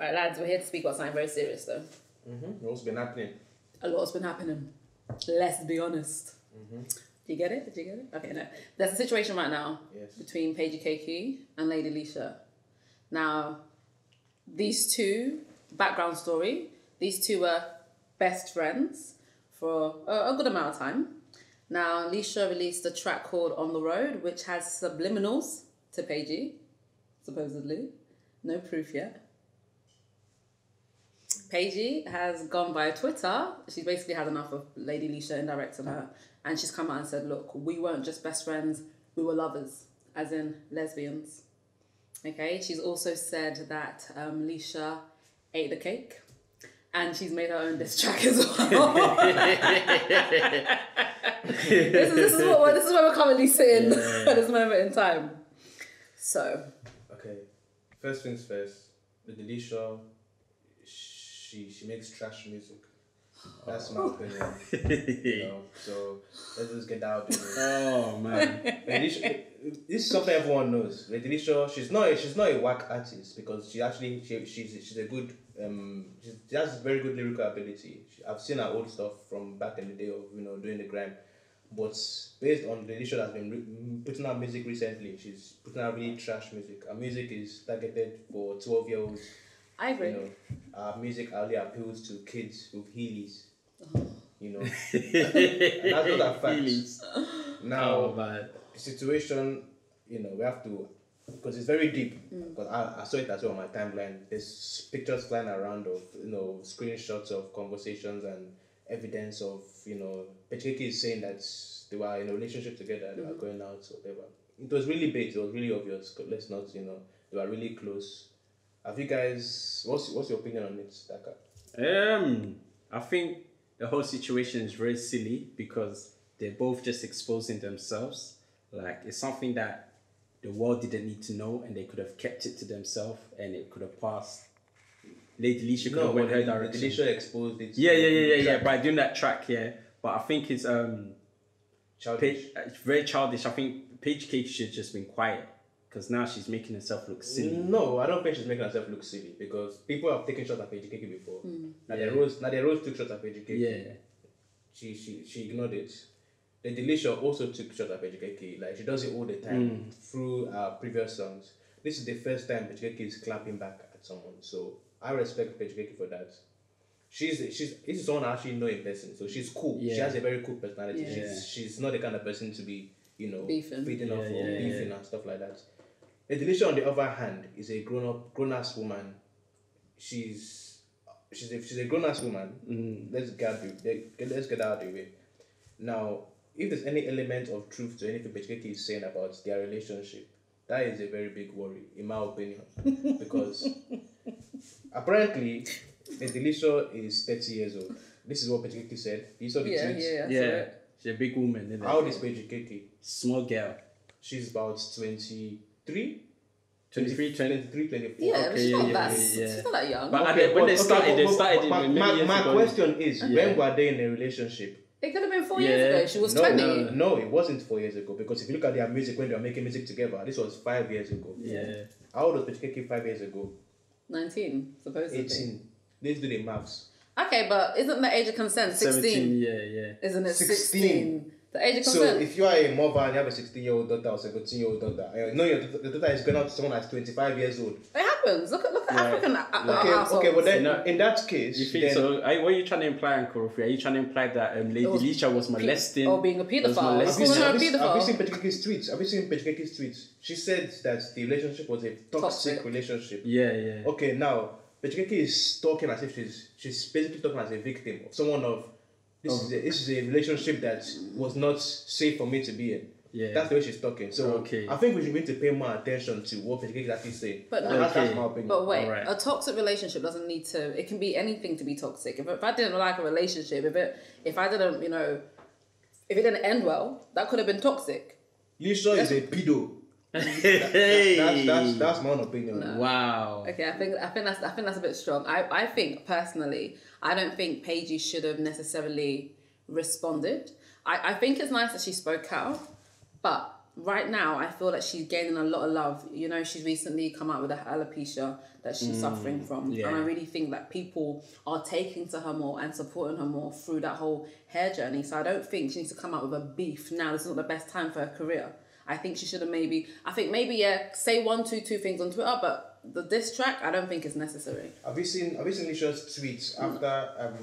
Right, lads, we're here to speak about something very serious, though. Mm-hmm. What's been happening? A lot's been happening. Let's be honest. Mm-hmm. Did you get it? Okay, no. There's a situation right now between Paigey Cakey and Lady Leshurr. Now, these two, background story, these two were best friends for a good amount of time. Now, Leshurr released a track called On The Road, which has subliminals to Paigey, supposedly. No proof yet. Paigey has gone via Twitter. She's basically had enough of Lady Leshurr indirecting her. And she's come out and said, look, we weren't just best friends, we were lovers, as in lesbians. Okay, she's also said that Leshurr ate the cake. And she's made her own diss track as well. this is where we're currently sitting at this moment in time. So. Okay, first things first, with Leshurr, she makes trash music. That's my opinion. You know, so let's just get that out of the way. Oh man, this is something everyone knows. Lady Leshurr, she's not a whack artist because she's a good she has very good lyrical ability. I've seen her old stuff from back in the day of doing the grime, but based on the Leshurr that's been putting out music recently, she's putting out really trash music. Her music is targeted for 12-year-olds. I agree. Our music only appeals to kids with heelys. Oh. And that's not a fact. Now, the situation, we have to, because it's very deep. Because I saw it as well on my timeline. There's pictures flying around of, screenshots of conversations and evidence of, Paigey is saying that they were in a relationship together, they were going out, so whatever. It was really big, it was really obvious. Let's not, they were really close. Have you guys? What's your opinion on it, Daka? I think the whole situation is very silly because they're both just exposing themselves. Like, it's something that the world didn't need to know, and they could have kept it to themselves, and it could have passed. Lady Leshurr could have went her direction. Lady Leshurr exposed it. Yeah. By doing that track, yeah. But I think it's childish. It's very childish. I think Paigey Cakey should have just been quiet. Because now she's making herself look silly. No, I don't think she's making herself look silly because people have taken shots at Paigey Cakey before. Nadia Rose took shots at Paigey Cakey. Yeah. She ignored it. Lady Leshurr also took shots at Paigey Cakey. Like, she does it all the time through our previous songs. This is the first time Paigey Cakey is clapping back at someone. So I respect Paigey Cakey for that. This is someone I actually know in person. So she's cool. Yeah. She has a very cool personality. Yeah. She's not the kind of person to be, beefing and stuff like that. Lady Leshurr, on the other hand, is a grown-ass woman. She's a grown-ass woman. Let's get out of the way. Now, if there's any element of truth to anything Paigey Cakey is saying about their relationship, that is a very big worry, in my opinion, because apparently Lady Leshurr is 30 years old. This is what Paigey Cakey said. You saw the tweets? Yeah. She's a big woman, isn't it? How old is Paigey Cakey? Small girl. She's about 23? 24. Yeah, okay, she's not that young. But when they started, My question is, when were they in a relationship? It could have been 4 years ago. She was 20. No, it wasn't 4 years ago. Because if you look at their music, when they were making music together, this was 5 years ago. Yeah. How old was Paigey Cakey 5 years ago? 19, supposedly. 18. Let's do the maths. Okay, but isn't the age of consent 16? 17, yeah. Isn't it 16? The age of consent. So if you are a mother and you have a 16-year-old daughter or 17-year-old daughter, your daughter is going out to someone that's 25 years old. It happens. Look at African households. Okay, but then in that case, you think so? What are you trying to imply, Uncle Rufi? Are you trying to imply that Lady Leshurr was molesting or being a pedophile? Have you seen Paigey Cakey's tweets? She said that the relationship was a toxic relationship. Yeah. Okay, now. Paigey Cakey is talking as if she's basically talking as a victim of someone this is a relationship that was not safe for me to be in. Yeah. That's the way she's talking. So okay. I think we should need to pay more attention to what Paigey Cakey is actually saying. But that's my opinion. But wait, a toxic relationship doesn't need to. It can be anything to be toxic. If I didn't like a relationship, if it didn't end well, that could have been toxic. Leshurr is a pedo. That's my own opinion. No. Wow. Okay, I think that's a bit strong. I think personally, I don't think Paigey should have necessarily responded. I think it's nice that she spoke out, but right now, I feel like she's gaining a lot of love. You know, she's recently come out with an alopecia that she's suffering from. Yeah. And I really think that people are taking to her more and supporting her more through that whole hair journey. So I don't think she needs to come out with a beef now. This is not the best time for her career. I think she should have maybe... I think maybe, yeah, say two things on Twitter, but the diss track, I don't think it's necessary. Have you seen Leshurr's tweets after...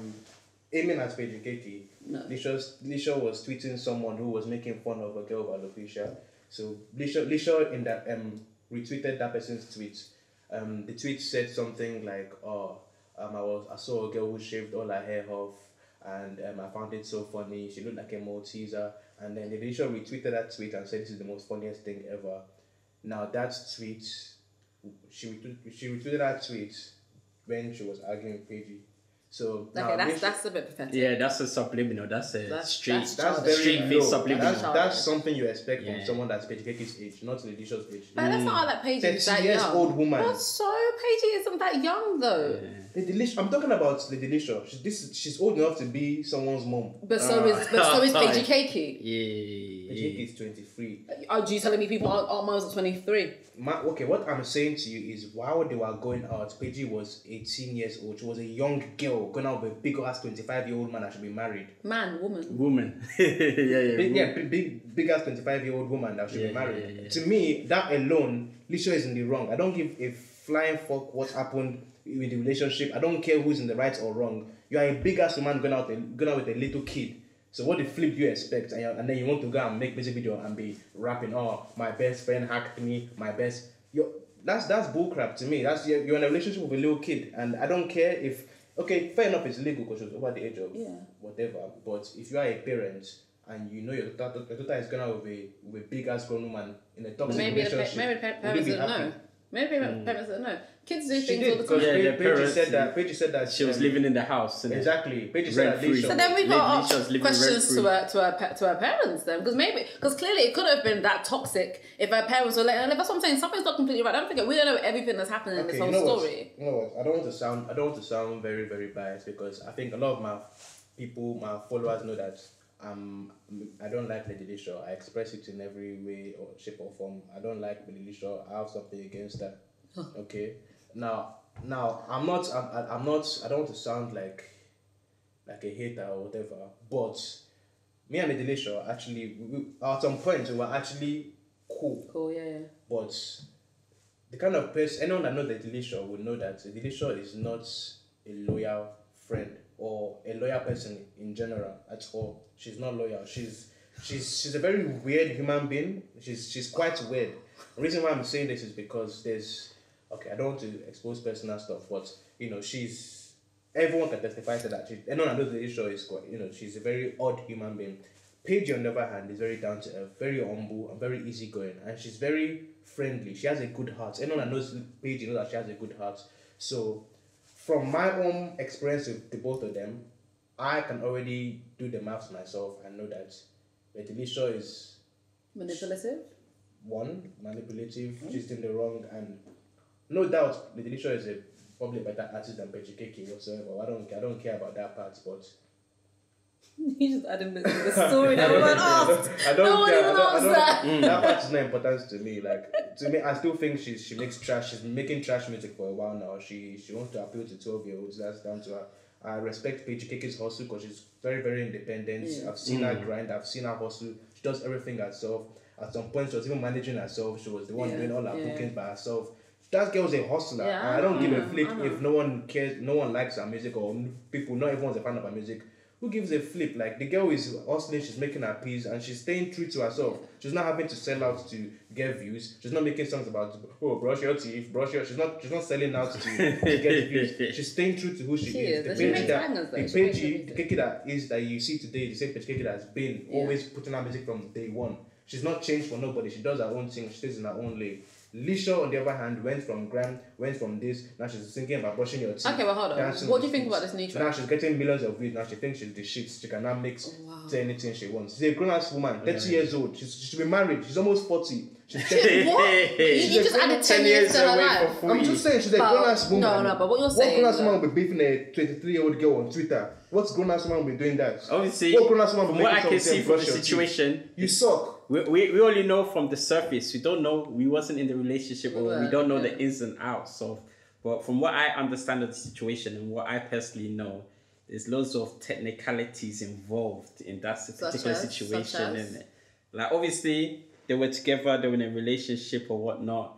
Aiming at Paigey Cakey, no. Leshurr was tweeting someone who was making fun of a girl with alopecia. So Leshurr in that retweeted that person's tweet. The tweet said something like, "Oh, I saw a girl who shaved all her hair off, and I found it so funny. She looked like a Malteser." And then Leshurr retweeted that tweet and said, "This is the most funniest thing ever." Now that tweet, she retweeted that tweet when she was arguing with Paigey. So okay, that's a bit pathetic. Yeah, that's a subliminal. That's straight subliminal. That's something you expect from someone that's Paigey Cakey's age, not Leshurr's age. But that's not like Paigey is that young. Old woman. Not so Paigey isn't that young though. Yeah. I'm talking about Lady Leshurr. She's old enough to be someone's mom. But so is Paigey Cakey. Yeah. Paigey Cakey is 23. Are you telling me people aren't moms at 23? Okay, what I'm saying to you is while they were going out, Paigey was 18 years old. She was a young girl going out with a big ass 25-year-old man that should be married. Woman. Big ass 25-year-old woman that should be married. Yeah. To me, that alone, Leshurr is in the wrong. I don't give a flying fuck what happened with the relationship. I don't care who's in the right or wrong. You are a big ass woman going out with a little kid. So what the flip do you expect? And then you want to go and make music video and be rapping, "Oh, my best friend Hackney, my best..." That's bullcrap to me. You're in a relationship with a little kid, and I don't care if... Okay, fair enough, it's legal because she was over the age of whatever, but if you are a parent and you know your daughter is going out with a big-ass grown woman in a toxic relationship... Maybe parents don't know. Kids do things all the time. Yeah, Paigey said that she was living in the house. Exactly. Paigey said that. So then we got questions to her parents then, because clearly it could have been that toxic if her parents were like. That's what I'm saying. Something's not completely right. We don't know everything that's happening in this whole story. You know what? I don't want to sound very, very biased, because I think a lot of my followers know that I don't like Lady Leshurr. I express it in every way or shape or form. I don't like Lady Leshurr. I have something against that. Okay. Now I'm not. I don't want to sound like a hater or whatever. But me and Lady Leshurr actually, at some point, we were actually cool. Cool, yeah. But the kind of person, anyone that knows Lady Leshurr would know that Lady Leshurr is not a loyal friend or a loyal person in general at all. She's not loyal. She's a very weird human being. She's quite weird. The reason why I'm saying this is because I don't want to expose personal stuff, but you know, everyone can testify to that. She's a very odd human being. Paigey, on the other hand, is very down to earth, very humble and very easygoing, and she's very friendly. She has a good heart. Anyone that knows Paigey knows that she has a good heart. So from my own experience with the both of them, I can already do the maths myself and know that Lady Leshurr is manipulative. She's in the wrong, and no doubt Lady Leshurr is probably a better artist than Paigey Cakey whatsoever. I don't care about that part, but you just added to the story that everyone asked. I don't care. That part's not important to me. I still think she makes trash. She's making trash music for a while now. She wants to appeal to 12-year-olds. That's down to her. I respect Paigey Cakey's hustle because she's very, very independent. Yeah. I've seen her grind. I've seen her hustle. She does everything herself. At some point, she was even managing herself. She was the one doing all her bookings by herself. That girl's a hustler. Yeah, and I don't give a flip if no one cares, no one likes her music, or not everyone's a fan of her music. Who gives a flip? Like, the girl is hustling, she's making her peas, and she's staying true to herself. She's not having to sell out to get views. She's not making songs about, "Oh, brush your teeth, brush your..." She's not selling out to get views. She's staying true to who she is. The Paigey Cakey that you see today is the same Paigey Cakey that's been always putting her music from day one. She's not changed for nobody. She does her own thing. She stays in her own lane. Leshurr, on the other hand, went from this. Now she's thinking about brushing your teeth. Okay, well, hold on. What do you think about this new track? Now she's getting millions of views. Now she thinks she's the shit. She cannot say anything she wants. She's a grown-ass woman, 30 years old. She should be married. She's almost 40. You just added 10 years to her life. I'm just saying, she's a grown-ass woman. No, but what you're saying... What grown-ass woman will be beefing a 23-year-old girl on Twitter? What grown-ass woman will be doing that? Obviously, what grown-ass woman will be making something brush your teeth? You suck. We only know from the surface. We don't know. We wasn't in the relationship, or we don't know the ins and outs of. But from what I understand of the situation and what I personally know, there's loads of technicalities involved in that particular situation, isn't it? Like, obviously, they were together. They were in a relationship or whatnot.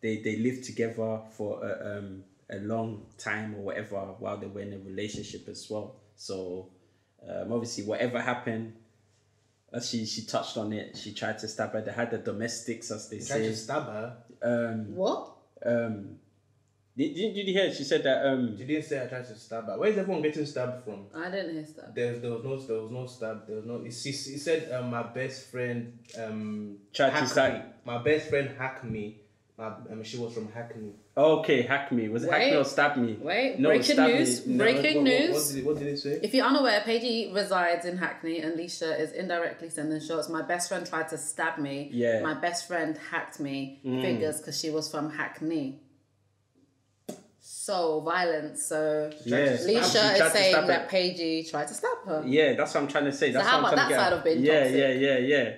They lived together for a long time or whatever while they were in a relationship as well. So obviously, whatever happened, as she touched on it, she tried to stab her. They had the domestics, as they say. Tried to stab her? What? Did you hear? She said that... She didn't say I tried to stab her. Where is everyone getting stabbed from? I didn't hear stab. There was no stab. There was no... She said my best friend... tried to stab. My best friend hacked me. She was from Hackney. Okay, hack me. Was it hack me or stab me? Wait, no, breaking news. What did it say? If you're unaware, Paigey resides in Hackney and Leshurr is indirectly sending shots. My best friend tried to stab me. Yeah. My best friend hacked me. Fingers, because she was from Hackney. So violent. So Leshurr is saying that Paigey tried to stab her. Yeah, that's what I'm trying to say. That's so how about that side of being toxic? Yeah.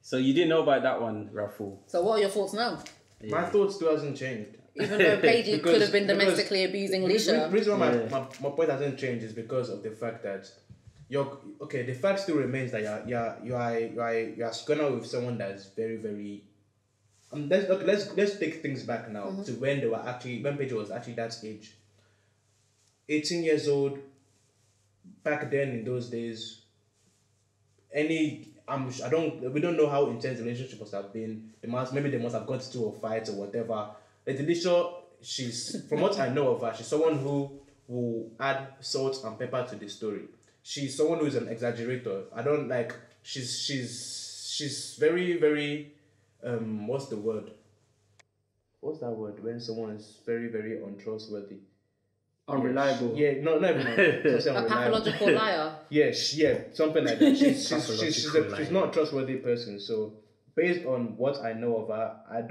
So you didn't know about that one, Raful. So what are your thoughts now? Yeah. My thoughts still hasn't changed. Even though Paigey could have been domestically abusing Leshurr. The reason why my point hasn't changed is because of the fact that the fact still remains that you are going with someone that's very, very let's take things back now to when they were when Paigey was actually that age. 18 years old, back then in those days, we don't know how intense the relationship must have been. Maybe they must have got to a fight or whatever. Lady Leshurr, from what I know of her, she's someone who will add salt and pepper to the story. She's someone who is an exaggerator. She's very, very what's the word? What's that word when someone is very, very untrustworthy? Unreliable. Yeah, not even a pathological liar. Yeah, something like that. She's not a trustworthy person. So based on what I know of her, I'm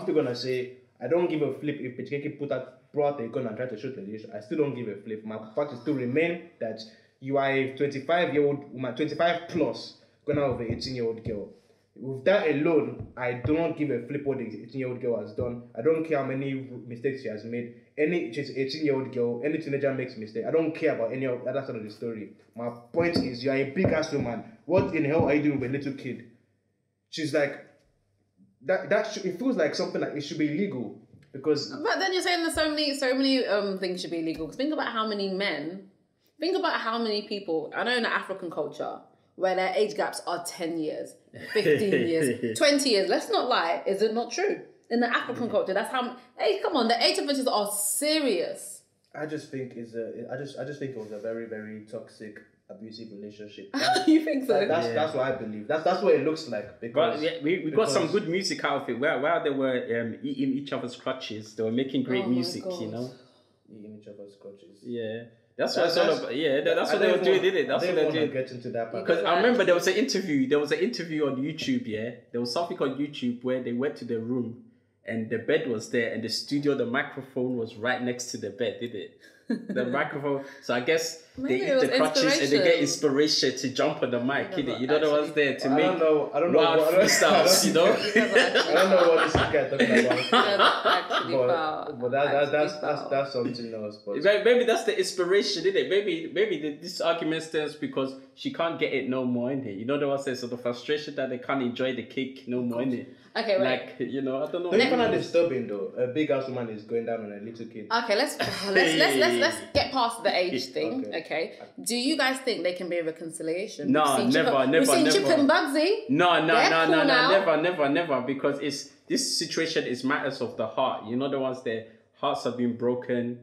still gonna say I don't give a flip if Paigey brought a gun and tried to shoot the dish. I still don't give a flip. My fact still remain that you are a 25-year-old woman, 25+ going out with an 18-year-old girl. With that alone, I do not give a flip what the 18-year-old girl has done. I don't care how many mistakes she has made. She's an 18-year-old girl. Any teenager makes mistakes. I don't care about any of that side of the story. My point is, you are a big-ass woman. What in hell are you doing with a little kid? She's like... it feels like something like it should be illegal. Because... But then you're saying that so many things should be illegal. Because think about how many people... I know in the African culture... where their age gaps are 10 years, 15 years, 20 years. Let's not lie. Is it not true? In the African culture, that's how... Hey, come on. The age differences are serious. I just think it was a very, very toxic, abusive relationship. You think so? That's what I believe. That's what it looks like. Because we got some good music out of it. While they were eating each other's crutches, they were making great music, you know? Eating each other's crutches. Yeah. That's what they were doing, didn't it? That's what they did. Get into that part. Because I remember there was an interview. There was an interview on YouTube. Yeah, there was something on YouTube where they went to the room, and the bed was there, and the studio, the microphone was right next to the bed, didn't it? The microphone. So I guess maybe they eat the crutches and they get inspiration to jump on the mic, innit? You don't know what's there to make wild freestyles, you know? I don't know what this guy talking about. But that's something else. Maybe that's the inspiration, innit? Maybe this argument stands because she can't get it no more, innit? You know what I'm saying? So the frustration that they can't enjoy the cake no more, innit? Okay, right. Like, you know, I don't know. It's kind of disturbing though. A big ass woman is going down on a little kid. Okay, let's get past the age thing. Okay. Do you guys think they can be a reconciliation? No, never. Chip and Bugsy. No, never. Because this situation is matters of the heart. You know, the ones their hearts have been broken.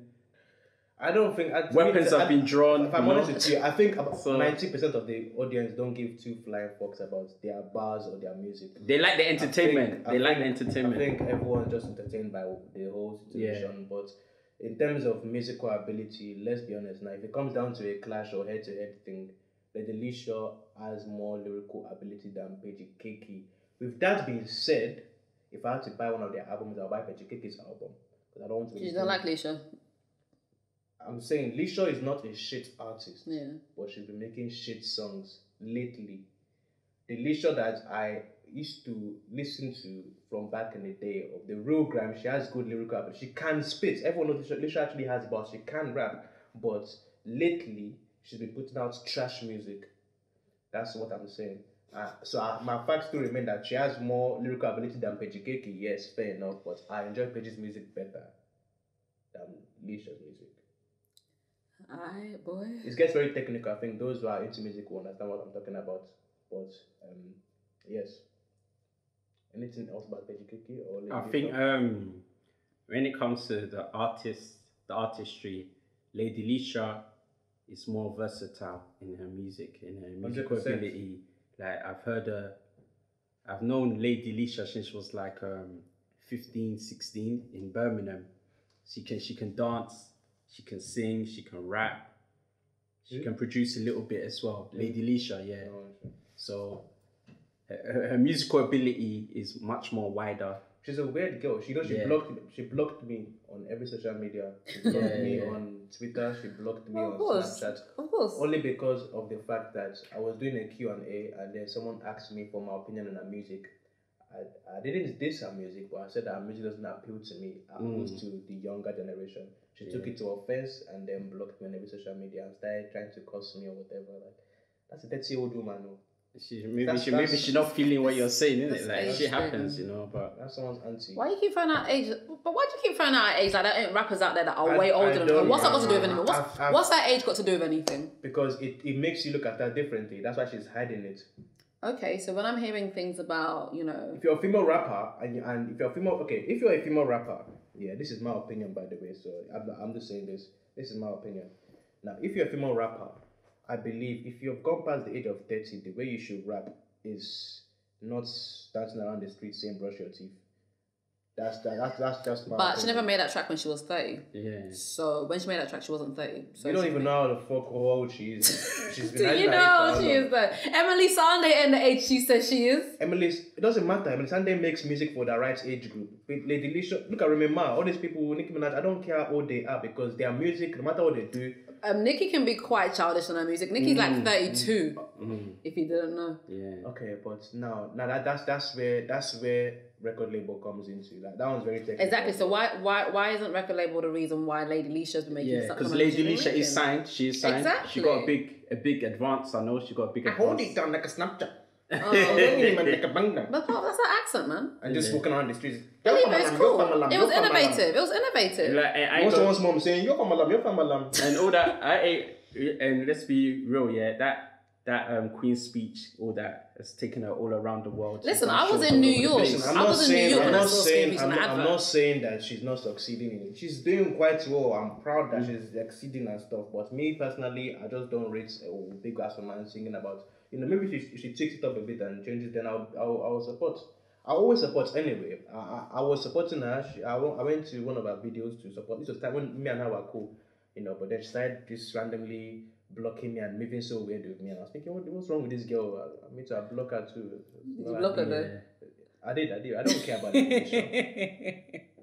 I don't think weapons have been drawn. If I'm honest with you, I think about 90% of the audience don't give two flying fucks about their bars or their music. They like the entertainment. I think everyone's just entertained by the whole situation. But in terms of musical ability, let's be honest. Now, if it comes down to a clash or head-to-head thing, Lady Leshurr has more lyrical ability than Paigey Cakey. With that being said, if I had to buy one of their albums, I'll buy Paigey Cakey's album. Because I don't want to. She's not like Leshurr. I'm saying Leshurr is not a shit artist, but she's been making shit songs lately. the Leshurr that I used to listen to from back in the day of the real Grime, she has good lyrical, but she can spit. Everyone knows Leshurr actually has bars, she can rap, but lately she's been putting out trash music. That's what I'm saying. So my facts still remain that she has more lyrical ability than Paigey Cakey. Yes, fair enough, but I enjoy Paigey's music better than Leshurr's music. Alright, boy. It gets very technical. I think those who are into music will understand what I'm talking about. But yes. Anything else about Paigey Cakey? Or I think when it comes to the artistry, Lady Leshurr is more versatile in her music, in her musical 100%. Ability. Like I've known Lady Leshurr since she was like 15, 16 in Birmingham. She can dance, she can sing, she can rap, she can produce a little bit as well. Yeah. Lady Leshurr, yeah. Oh, okay. So her musical ability is much more wider. She's a weird girl. She blocked me on every social media. She blocked me on Twitter. She blocked me on Snapchat. Of course. Only because of the fact that I was doing a Q&A and then someone asked me for my opinion on her music. I didn't diss her music, but I said that her music doesn't appeal to me. I appeals to the younger generation. She took it to offense and then blocked me on every social media and started trying to curse me or whatever. Like, that's a 30-year-old woman. Maybe she's not feeling what you're saying, isn't it? Like, shit happens, you know. But that's someone's auntie. Why do you keep finding out age? But why do you keep finding out age? Like, there ain't rappers out there that are way older than her. What's that got to do with anything? What's that age got to do with anything? Because it makes you look at her differently. That's why she's hiding it. Okay, so when I'm hearing things about, you know, if you're a female rapper if you're a female rapper, yeah, this is my opinion, by the way. So I'm just saying this. This is my opinion. Now, if you're a female rapper, I believe if you've gone past the age of 30, the way you should rap is not dancing around the street saying brush your teeth. That's just my opinion. She never made that track when she was 30. Yeah. So when she made that track, she wasn't 30. So you don't even know how the fuck old she is. She's been Do you know how she is though? Emeli Sandé and the age she says she is. It doesn't matter. Emeli Sandé makes music for the right age group. Lady Leshurr, look at Remy Ma, all these people, Nicki Minaj, I don't care how old they are because their music, no matter what they do. Nicki can be quite childish on her music. Nicki's like 32, if you didn't know. Yeah. Okay, but now that's where record label comes into. Like, that one's very technical. Exactly. So why isn't record label the reason why Lady Leshurr's been making? Yeah, because Lady Leshurr is signed. She is signed. Exactly. She got a big advance. I know she got a big advance. I hold it down like a Snapchat. But that's her accent, man. And just walking around the streets. It was innovative. Someone's mom saying, you're from Malam. And all that. And let's be real, yeah. That Queen's speech, all that, has taken her all around the world. Listen, I was in New York. I'm not saying that she's not succeeding in it. She's doing quite well. I'm proud that she's exceeding and stuff. But me personally, I just don't rate a big ass woman singing about. You know, maybe if she takes it up a bit and changes, then I'll support. I always support anyway. I was supporting her. I went to one of her videos to support. This was time when me and her were cool, you know. But then she started just randomly blocking me and moving so weird with me. And I was thinking, what's wrong with this girl? I mean, to block her too. Did you block her though? I did. I don't care about the